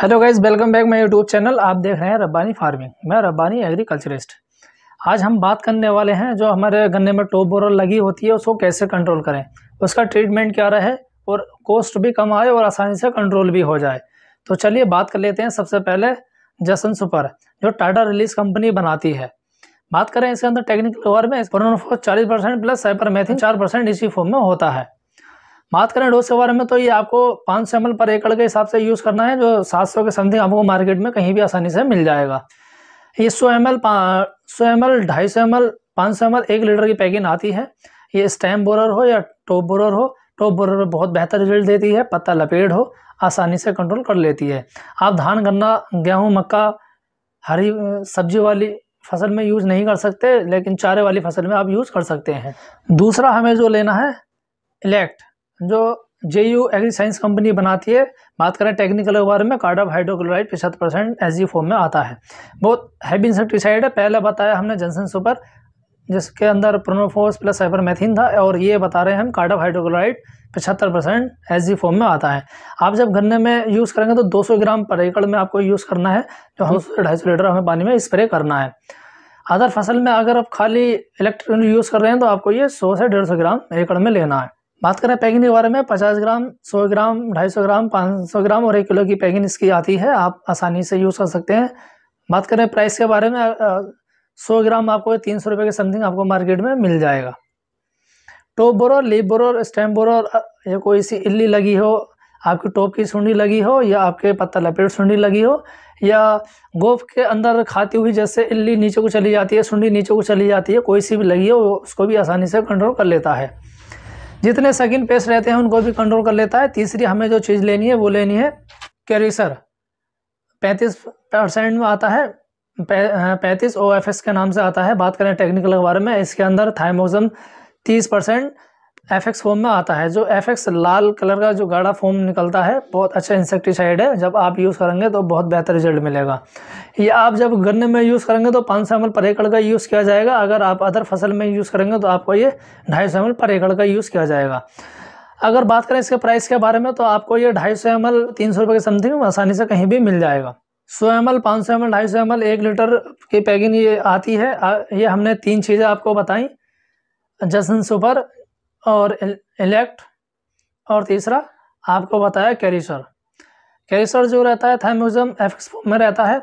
Hello guys, welcome back my YouTube channel. आप देख रहे हैं रब्बानी फार्मिंग, मैं रब्बानी एग्रीकल्चरिस्ट। आज हम बात करने वाले हैं जो हमारे गन्ने में टॉप बोरर लगी होती है उसको कैसे कंट्रोल करें, उसका ट्रीटमेंट क्या रहे और कॉस्ट भी कम आए और आसानी से कंट्रोल भी हो जाए। तो चलिए बात कर लेते हैं सबसे पहले जशन सुपर जो टाटा रिलीज कंपनी बनाती है। बात करें इसके अंदर टेक्निकल ओवर में प्रोफेनोफोस 40% प्लस साइपरमेथ्रिन 4% इसी फॉर्म में होता है। बात करें डोज के बारे में तो ये आपको 500 ml पर एकड़ के हिसाब से यूज़ करना है, जो 700 के समथिंग आपको मार्केट में कहीं भी आसानी से मिल जाएगा। ये 100 ml 250 ml 500 ml 1 लीटर की पैकिंग आती है। ये स्टेम बोरर हो या टॉप बोरर हो, टॉप बोरर बहुत बेहतर रिजल्ट देती है, पत्ता लपेट हो आसानी से कंट्रोल कर लेती है। आप धान, गन्ना, गेहूँ, मक्का, हरी सब्जी वाली फसल में यूज़ नहीं कर सकते, लेकिन चारे वाली फसल में आप यूज़ कर सकते हैं। दूसरा हमें जो लेना है इलेक्ट जो JU एग्रीसाइंस कंपनी बनाती है। बात करें टेक्निकल ओवर में कार्डोब हाइड्रोक्लोराइड 75% SG फॉर्म में आता है, बहुत हैवी इंसेक्टिसाइड है। पहले बताया हमने जशन सुपर जिसके अंदर प्रोफेनोफोस प्लस साइपरमेथ्रिन था, और ये बता रहे हैं हम कार्डोब हाइड्रोक्लोराइड 75% SG फॉर्म में आता है। आप जब गन्ने में यूज़ करेंगे तो 200 ग्राम पर एकड़ में आपको यूज़ करना है, जो 200 से 250 लीटर हमें पानी में स्प्रे करना है। अदर फसल में अगर आप खाली इलेक्ट्रिन यूज़ कर रहे हैं तो आपको ये 100 से 150 ग्राम एकड़ में लेना है। बात करें पैकिंग के बारे में, 50 ग्राम 100 ग्राम 250 ग्राम 500 ग्राम और 1 किलो की पैकिंग इसकी आती है, आप आसानी से यूज़ कर सकते हैं। बात करें प्राइस के बारे में, 100 ग्राम आपको 300 रुपये के समथिंग आपको मार्केट में मिल जाएगा। Top borer, leaf borer, stem borer, या कोई सी इल्ली लगी हो, आपकी टॉप की सुंडी लगी हो या आपके पत्ता लपेट सुंडी लगी हो, या गोफ के अंदर खाती हुई जैसे इल्ली नीचे को चली जाती है, सुंडी नीचे को चली जाती है, कोई सी भी लगी हो उसको भी आसानी से कंट्रोल कर लेता है। जितने सेकंड पेस्ट रहते हैं उनको भी कंट्रोल कर लेता है। तीसरी हमें जो चीज़ लेनी है वो लेनी है कैरिसर, 35% में आता है, 35 OFS के नाम से आता है। बात करें टेक्निकल के बारे में, इसके अंदर थाइमोजम 30% FX फॉर्म में आता है, जो FX लाल कलर का जो गाढ़ा फॉर्म निकलता है, बहुत अच्छा इंसेक्टिसाइड है। जब आप यूज़ करेंगे तो बहुत बेहतर रिजल्ट मिलेगा। ये आप जब गन्ने में यूज़ करेंगे तो 500 ml पर एकड़ का यूज़ किया जाएगा। अगर आप अदर फसल में यूज़ करेंगे तो आपको ये 250 ml पर एकड़ का यूज़ किया जाएगा। अगर बात करें इसके प्राइस के बारे में तो आपको ये 250 ml 300 रुपये के समथिंग आसानी से कहीं भी मिल जाएगा। 100 ml 500 ml 250 ml 1 लीटर की पैकिंग ये आती है। ये हमने 3 चीज़ें आपको बताई, जशन सुपर और इलेक्ट, और तीसरा आपको बताया कैरिसर। कैरिसर जो रहता है थाइमोजम FX में रहता है,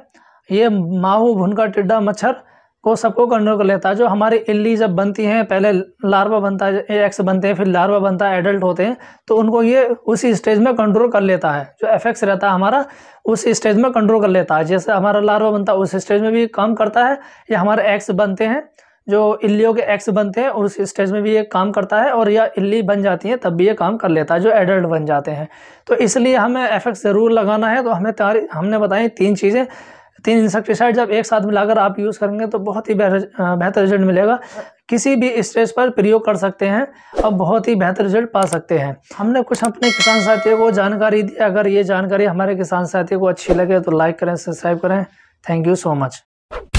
ये माहू, भुनका, टिड्डा, मच्छर को सबको कंट्रोल कर लेता है। जो हमारी इल्ली जब बनती हैं, पहले लार्वा बनता है, एग्स बनते हैं, फिर लार्वा बनता है, एडल्ट होते हैं, तो उनको ये उसी स्टेज में कंट्रोल कर लेता है। जो FX रहता है हमारा उस स्टेज में कंट्रोल कर लेता है, जैसे हमारा लार्वा बनता है उस स्टेज में भी काम करता है, या हमारे एग्स बनते हैं जो इल्लियों के एक्स बनते हैं उस स्टेज में भी ये काम करता है, और या इल्ली बन जाती है तब भी ये काम कर लेता है जो एडल्ट बन जाते हैं। तो इसलिए हमें FX ज़रूर लगाना है। तो हमने बताई 3 चीज़ें, 3 इंसेक्टिसाइड जब एक साथ मिलाकर आप यूज़ करेंगे तो बहुत ही बेहतर रिजल्ट मिलेगा। किसी भी स्टेज पर प्रयोग कर सकते हैं और बहुत ही बेहतर रिजल्ट पा सकते हैं। हमने कुछ अपने किसान साथियों को जानकारी दी, अगर ये जानकारी हमारे किसान साथियों को अच्छी लगे तो लाइक करें, सब्सक्राइब करें। Thank you so much.